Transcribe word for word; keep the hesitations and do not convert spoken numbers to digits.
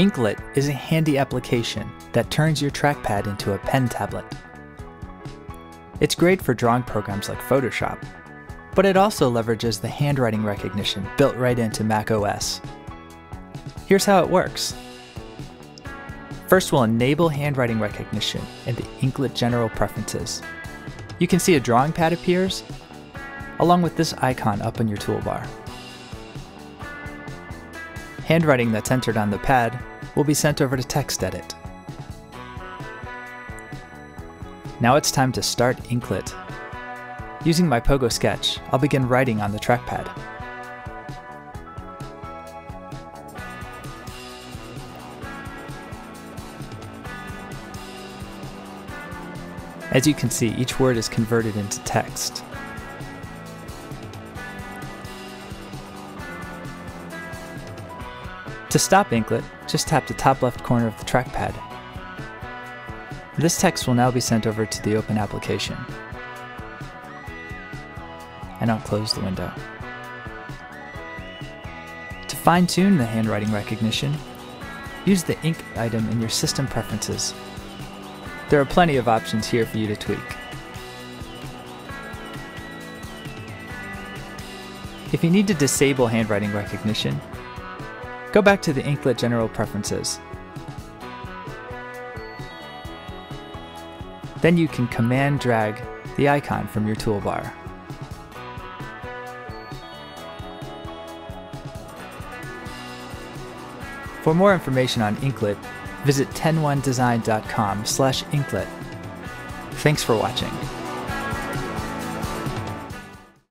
Inklet is a handy application that turns your trackpad into a pen tablet. It's great for drawing programs like Photoshop, but it also leverages the handwriting recognition built right into macOS. Here's how it works. First, we'll enable handwriting recognition in the Inklet General Preferences. You can see a drawing pad appears, along with this icon up in your toolbar. Handwriting that's entered on the pad will be sent over to TextEdit. Now it's time to start Inklet. Using my Pogo Sketch, I'll begin writing on the trackpad. As you can see, each word is converted into text. To stop Inklet, just tap the top left corner of the trackpad. This text will now be sent over to the open application. And I'll close the window. To fine-tune the handwriting recognition, use the ink item in your system preferences. There are plenty of options here for you to tweak. If you need to disable handwriting recognition, go back to the Inklet General Preferences. Then you can command drag the icon from your toolbar. For more information on Inklet, visit tenonedesign dot com slash Inklet. Thanks for watching.